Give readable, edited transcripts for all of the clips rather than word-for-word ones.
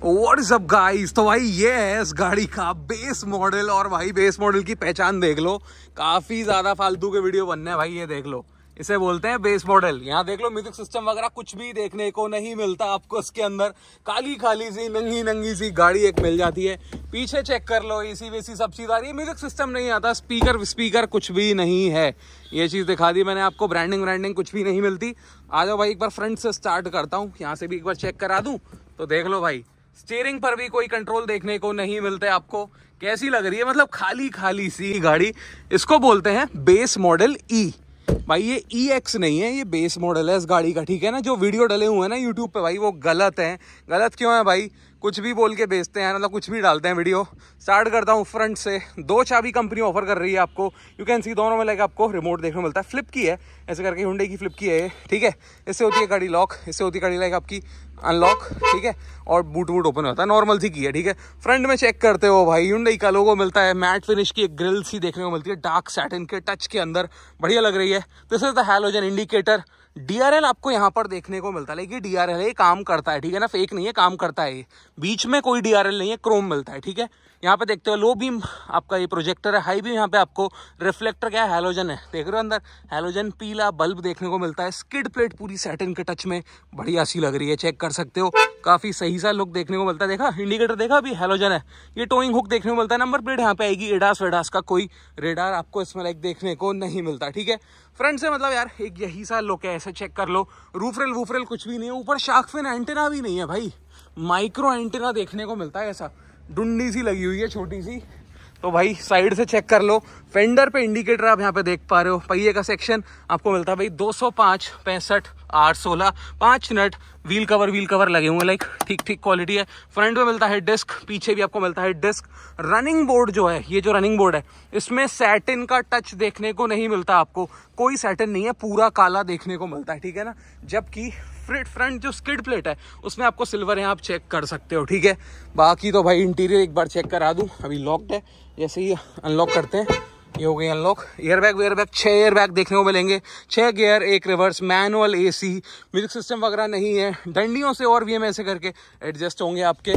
What is up guys? तो भाई ये है इस गाड़ी का बेस मॉडल। और भाई बेस मॉडल की पहचान देख लो, काफी ज्यादा फालतू के वीडियो बनने हैं भाई। ये देख लो, इसे बोलते हैं बेस मॉडल। यहाँ देख लो म्यूजिक सिस्टम वगैरह कुछ भी देखने को नहीं मिलता आपको। इसके अंदर काली खाली सी नंगी नंगी सी गाड़ी एक मिल जाती है। पीछे चेक कर लो, एसी वेसी सब चीज आ रही है। म्यूजिक सिस्टम नहीं आता, स्पीकर कुछ भी नहीं है। ये चीज दिखा दी मैंने आपको। ब्रांडिंग कुछ भी नहीं मिलती। आ जाओ भाई एक बार फ्रंट से स्टार्ट करता हूँ, यहाँ से भी एक बार चेक करा दूँ। तो देख लो भाई, स्टीयरिंग पर भी कोई कंट्रोल देखने को नहीं मिलते आपको। कैसी लग रही है? मतलब खाली खाली सी गाड़ी। इसको बोलते हैं बेस मॉडल ई। भाई ये EX नहीं है, ये बेस मॉडल है इस गाड़ी का, ठीक है ना। जो वीडियो डले हुए हैं ना यूट्यूब पे भाई, वो गलत हैं। गलत क्यों है भाई? कुछ भी बोल के बेचते हैं, मतलब कुछ भी डालते हैं वीडियो। स्टार्ट करता हूँ फ्रंट से। दो चाबी कंपनी ऑफर कर रही है आपको। यू कैन सी दोनों में लाइक आपको रिमोट देखने को मिलता है। फ्लिप की है ऐसे करके, Hyundai की फ्लिप की है, ठीक है। इससे होती है गाड़ी लॉक, इससे होती है गाड़ी लाइक आपकी अनलॉक, ठीक है। और बूट वूट ओपन होता है, नॉर्मल सी की है, ठीक है। फ्रंट में चेक करते हो भाई, Hyundai का लोगो मिलता है। मैट फिनिश की एक ग्रिल सी देखने को मिलती है, डार्क सैटिन के टच के अंदर, बढ़िया लग रही है। This is the halogen indicator. DRL आपको यहाँ पर देखने को मिलता है। लेकिन DRL है, काम करता है, ठीक है ना, फेक नहीं है, काम करता है। बीच में कोई DRL नहीं है, क्रोम मिलता है, ठीक है। यहाँ पे देखते हो लो बीम आपका ये प्रोजेक्टर है, हाई बीम यहाँ पे आपको रिफ्लेक्टर क्या है, हैलोजन है, देख रहे हो अंदर हैलोजन पीला बल्ब देखने को मिलता है। स्किड प्लेट पूरी सैटिन के टच में बढ़िया सी लग रही है, चेक कर सकते हो, काफी सही सा लुक देखने को मिलता है। देखा इंडिकेटर, देखा अभी हैलोजन है। ये टोइंग हुक देखने को मिलता है। नंबर प्लेट यहाँ पे आएगी एडास वेडास का। कोई रेडार आपको इसमें लाइक देखने को नहीं मिलता, ठीक है। फ्रंट से मतलब यार एक यही सा लुक है, ऐसे चेक कर लो। रूफरेल वूफरेल कुछ भी नहीं है। ऊपर शार्क फिन एंटेना भी नहीं है भाई, माइक्रो एंटेना देखने को मिलता है, ऐसा डुंडी सी लगी हुई है, छोटी सी। तो भाई साइड से चेक कर लो, फेंडर पे इंडिकेटर आप यहाँ पे देख पा रहे हो। पहिए का सेक्शन आपको मिलता है भाई 205/65/816 5 नट। व्हील कवर लगे हुए लाइक ठीक क्वालिटी है। फ्रंट में मिलता है डिस्क, पीछे भी आपको मिलता है डिस्क। रनिंग बोर्ड जो है, ये जो रनिंग बोर्ड है, इसमें सैटिन का टच देखने को नहीं मिलता आपको। कोई सैटिन नहीं है, पूरा काला देखने को मिलता है, ठीक है ना। जबकि फ्रंट जो स्किड प्लेट है उसमें आपको सिल्वर है, आप चेक कर सकते हो, ठीक है। बाकी तो भाई इंटीरियर एक बार चेक करा दूं, अभी लॉक्ड है, जैसे ही अनलॉक करते हैं ये हो गई अनलॉक। एयरबैग 6 एयरबैग देखने को मिलेंगे, 6 gear, 1 reverse, manual, AC, music system वगैरह नहीं है। डंडियों से और भी हम ऐसे करके एडजस्ट होंगे आपके,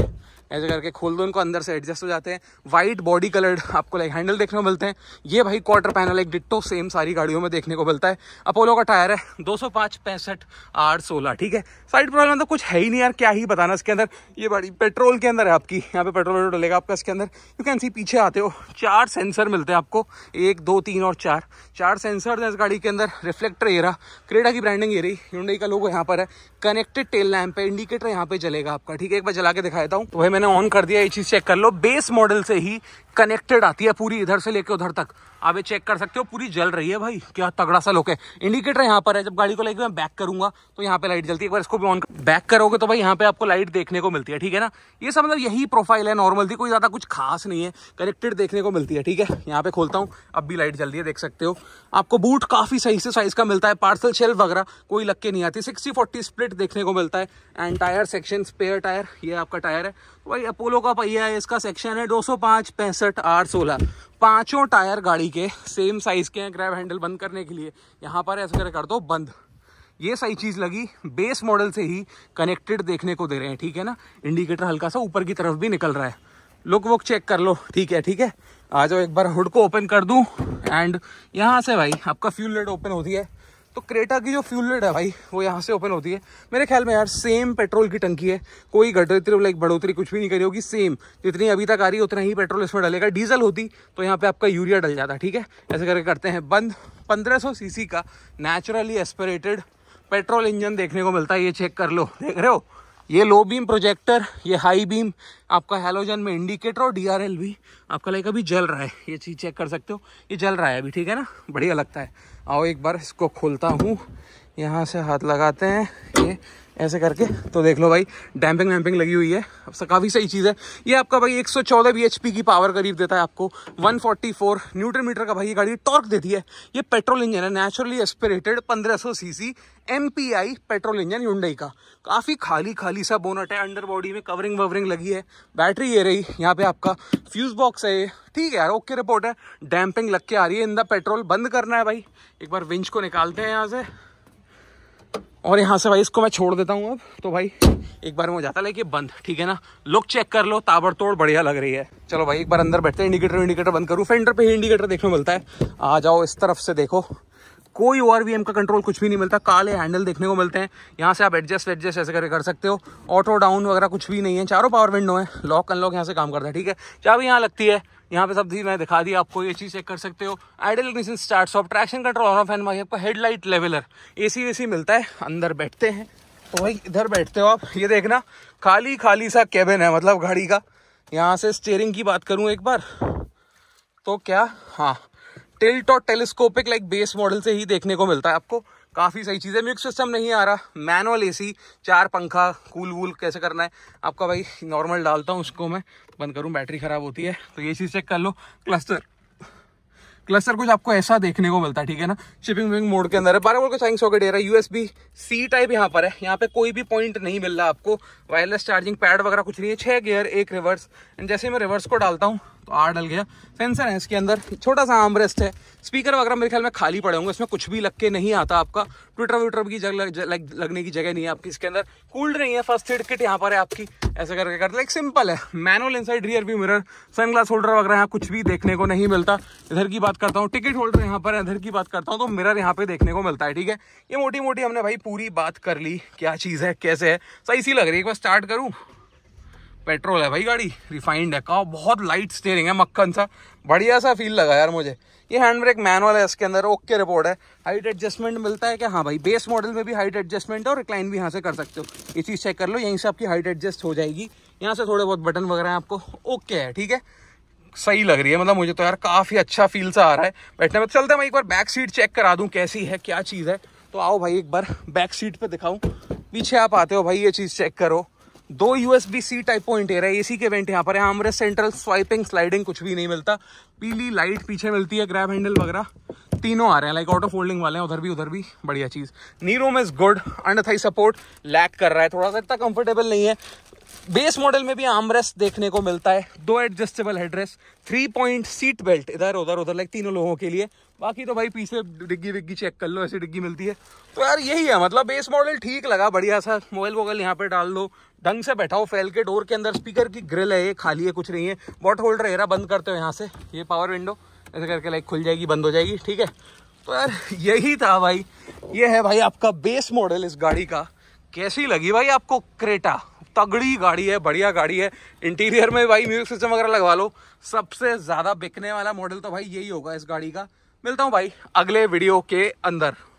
ऐसे करके खोल दो इनको, अंदर से एडजस्ट हो जाते हैं। वाइट बॉडी कलर्ड आपको लाइक हैंडल देखने को मिलते हैं। ये भाई क्वार्टर पैनल एक डिट्टो सेम सारी गाड़ियों में देखने को मिलता है। अपोलो का टायर है 205/65/816, ठीक है। साइड प्रॉब्लम तो कुछ है ही नहीं यार, क्या ही बताना इसके अंदर। ये गाड़ी पेट्रोल के अंदर है आपकी, यहाँ पे पेट्रोल डलेगा आपका इसके अंदर। यू कैन सी पीछे आते हो, 4 सेंसर मिलते हैं आपको, 1 2 3 और 4। 4 सेंसर हैं इस गाड़ी के अंदर। रिफ्लेक्टर ये रहा, क्रेटा की ब्रांडिंग ये रही, Hyundai का लोगो यहाँ पर है। कनेक्टेड टेल लैम्प है, इंडिकेटर यहाँ पे जलेगा आपका, ठीक है। एक बार जला के दिखाता हूँ, तो भाई मैंने ऑन कर दिया। ये चीज चेक कर लो, बेस मॉडल से ही कनेक्टेड आती है पूरी, इधर से लेके उधर तक आप ये चेक कर सकते हो, पूरी जल रही है भाई, क्या तगड़ा सा लुक है। इंडिकेटर यहाँ पर है, जब गाड़ी को लेके मैं बैक करूंगा तो यहाँ पे लाइट जलती है। एक बार इसको भी ऑन बैक करोगे तो भाई यहाँ पे आपको लाइट देखने को मिलती है, ठीक है ना। ये सब मतलब यही प्रोफाइल है, नॉर्मल थी, कोई ज्यादा कुछ खास नहीं है, कनेक्टेड देखने को मिलती है, ठीक है। यहाँ पे खोलता हूँ, अब भी लाइट जल रही है, देख सकते हो। आपको बूट काफी सही से साइज का मिलता है, पार्सल शेल्फ वगैरह कोई लग के नहीं आती। 60/40 स्प्लिट देखने को मिलता है। And tyre section, spare tyre, ये आपका टायर है भाई, अपोलो का पहिया है, इसका सेक्शन है 205/65/816। 5 टायर गाड़ी के सेम साइज के हैं। ग्रैब हैंडल बंद करने के लिए यहाँ पर ऐसा कर दो बंद, ये सही चीज़ लगी। बेस मॉडल से ही कनेक्टेड देखने को दे रहे हैं, ठीक है ना। इंडिकेटर हल्का सा ऊपर की तरफ भी निकल रहा है, लुक वुक चेक कर लो, ठीक है ठीक है। आ जाओ एक बार हुड को ओपन कर दूँ। एंड यहाँ से भाई आपका फ्यूल लेड ओपन होती है, तो क्रेटा की जो फ्यूल लेड है भाई वो यहाँ से ओपन होती है। मेरे ख्याल में यार सेम पेट्रोल की टंकी है, कोई घटोतरी लाइक बढ़ोतरी कुछ भी नहीं करी होगी। सेम जितनी अभी तक आ रही है उतना ही पेट्रोल इसमें डलेगा। डीजल होती तो यहाँ पे आपका यूरिया डल जाता, ठीक है। ऐसे करके करते हैं बंद। 1500 सीसी का नेचुरली एस्पिरेटेड पेट्रोल इंजन देखने को मिलता है, ये चेक कर लो, देख रहे हो। ये लो बीम प्रोजेक्टर, ये हाई बीम, आपका हैलोजन में इंडिकेटर और DRL भी आपका लाइक अभी जल रहा है, ये चीज़ चेक कर सकते हो, ये जल रहा है अभी, ठीक है ना, बढ़िया लगता है। आओ एक बार इसको खोलता हूँ, यहाँ से हाथ लगाते हैं ये ऐसे करके, तो देख लो भाई डैम्पिंग वैम्पिंग लगी हुई है, काफ़ी सही चीज़ है। ये आपका भाई 114 bhp की पावर करीब देता है आपको, 144 Nm का भाई ये गाड़ी टॉर्क देती है। ये पेट्रोल इंजन है, naturally aspirated, 1500 cc MPI petrol engine Hyundai का। काफ़ी खाली खाली सा बोनट है, अंडर बॉडी में कवरिंग ववरिंग लगी है। बैटरी ये रही, यहाँ पे आपका फ्यूज़ बॉक्स है, ठीक है यार, ओके रिपोर्ट है। डैम्पिंग लग के आ रही है, इन द पेट्रोल बंद करना है भाई। एक बार विंच को निकालते हैं यहाँ से, और यहाँ से भाई इसको मैं छोड़ देता हूँ अब तो भाई एक बार में हो जाता, लेकिन बंद ठीक है ना। लुक चेक कर लो, ताबड़तोड़ बढ़िया लग रही है। चलो भाई एक बार अंदर बैठते हैं। इंडिकेटर बंद करूँ, फेंडर पे ही इंडिकेटर देखने को मिलता है। आ जाओ इस तरफ से, देखो कोई ORVM का कंट्रोल कुछ भी नहीं मिलता। काले हैंडल देखने को मिलते हैं, यहाँ से आप एडजस्ट ऐसे करके कर सकते हो। ऑटो डाउन वगैरह कुछ भी नहीं है, चारों पावर विंडो है। लॉक अनलॉक यहाँ से काम करता है, ठीक है। चाबी यहाँ लगती है, यहाँ पे सब चीज़ मैंने दिखा दी आपको, ये चीज़ चेक कर सकते हो। Idle ignition start stop, traction control, on off fan भाई आपको, हेडलाइट लेवलर, एसी वेसी मिलता है। अंदर बैठते हैं तो भाई इधर बैठते हो आप, ये देखना खाली खाली सा केबिन है मतलब गाड़ी का। यहाँ से स्टीयरिंग की बात करूँ एक बार तो क्या, हाँ टिल्ट और टेलीस्कोपिक लाइक बेस मॉडल से ही देखने को मिलता है आपको। काफ़ी सही चीज़ें, म्यूजिक सिस्टम नहीं आ रहा, मैनुअल एसी, 4 पंखा, कूल वूल कैसे करना है आपका भाई नॉर्मल डालता हूँ उसको मैं, बंद करूँ बैटरी ख़राब होती है तो ये चीज़ चेक कर लो। क्लस्टर कुछ आपको ऐसा देखने को मिलता है, ठीक है ना। शिपिंग विपिंग मोड के अंदर है, 12 वोल्ट का चार्जिंग सॉकेट दे रहा है, USB-C टाइप यहाँ पर है। यहाँ पे कोई भी पॉइंट नहीं मिल रहा आपको, वायरलेस चार्जिंग पैड वगैरह कुछ नहीं है। 6 गियर 1 रिवर्स, एंड जैसे मैं रिवर्स को डालता हूँ तो 8 डल गया। सेंसर है इसके अंदर, छोटा सा आर्मरेस्ट है। स्पीकर वगैरह मेरे ख्याल में खाली पड़े होंगे, इसमें कुछ भी लग के नहीं आता आपका। ट्विटर की लगने की जगह नहीं है आपकी इसके अंदर। कूल्ड नहीं है, फर्स्ट एड किट यहाँ पर है आपकी, ऐसे करके करते लाइक सिंपल है। Manual inside rear view mirror, sunglass holder वगैरह यहाँ कुछ भी देखने को नहीं मिलता। इधर की बात करता हूँ, टिकट होल्डर यहाँ पर, इधर की बात करता हूँ तो मिरर यहाँ पे देखने को मिलता है, ठीक है। ये मोटी मोटी हमने भाई पूरी बात कर ली, क्या चीज़ है कैसे है, सही सी लग रही है। एक बार स्टार्ट करूँ, पेट्रोल है भाई गाड़ी, रिफाइंड है का, बहुत लाइट स्टीयरिंग है, मक्खन सा बढ़िया सा फील लगा यार मुझे। ये हैंड ब्रेक मैनुअल है इसके अंदर, ओके रिपोर्ट है। हाइट एडजस्टमेंट मिलता है क्या, हाँ भाई बेस मॉडल में भी हाइट एडजस्टमेंट है, और रिक्लाइन भी यहाँ से कर सकते हो। ये चीज़ चेक कर लो, यहीं से आपकी हाइट एडजस्ट हो जाएगी। यहाँ से थोड़े बहुत बटन वगैरह हैं आपको, ओके है ठीक है, सही लग रही है। मतलब मुझे तो यार काफ़ी अच्छा फील सा आ रहा है बैठने में। चलते मैं एक बार बैक सीट चेक करा दूँ कैसी है क्या चीज़ है, तो आओ भाई एक बार बैक सीट पर दिखाऊँ। पीछे आप आते हो भाई, ये चीज़ चेक करो, 2 USB-C टाइप पॉइंट एयर है, एसी के वेंट यहाँ पर है, आर्मरेस्ट सेंट्रल, स्वाइपिंग स्लाइडिंग कुछ भी नहीं मिलता। पीली लाइट पीछे मिलती है, ग्रैब हैंडल वगैरह तीनों आ रहे हैं, लाइक ऑटो फोल्डिंग वाले हैं, उधर भी बढ़िया चीज़। Knee room is good, under thigh support lack कर रहा है थोड़ा सा, इतना कंफर्टेबल नहीं है। बेस मॉडल में भी आर्मरेस्ट देखने को मिलता है, 2 adjustable headrest, 3 point seat belt इधर उधर लाइक तीनों लोगों के लिए। बाकी तो भाई पीछे डिग्गी विग्गी चेक कर लो, ऐसी डिग्गी मिलती है। तो यार यही है मतलब बेस मॉडल ठीक लगा, बढ़िया सा मोबाइल वोगल यहाँ पे डाल दो, ढंग से बैठाओ फैल के। डोर के अंदर स्पीकर की ग्रिल है, ये खाली है कुछ नहीं है। बॉट होल्डर एरा बंद करते हो यहाँ से, ये पावर विंडो ऐसे करके लाइक खुल जाएगी बंद हो जाएगी, ठीक है। तो यार यही था भाई, ये है भाई आपका बेस मॉडल इस गाड़ी का। कैसी लगी भाई आपको क्रेटा, तगड़ी गाड़ी है, बढ़िया गाड़ी है। इंटीरियर में भाई म्यूजिक सिस्टम वगैरह लगवा लो। सबसे ज़्यादा बिकने वाला मॉडल तो भाई यही होगा इस गाड़ी का। मिलता हूँ भाई अगले वीडियो के अंदर।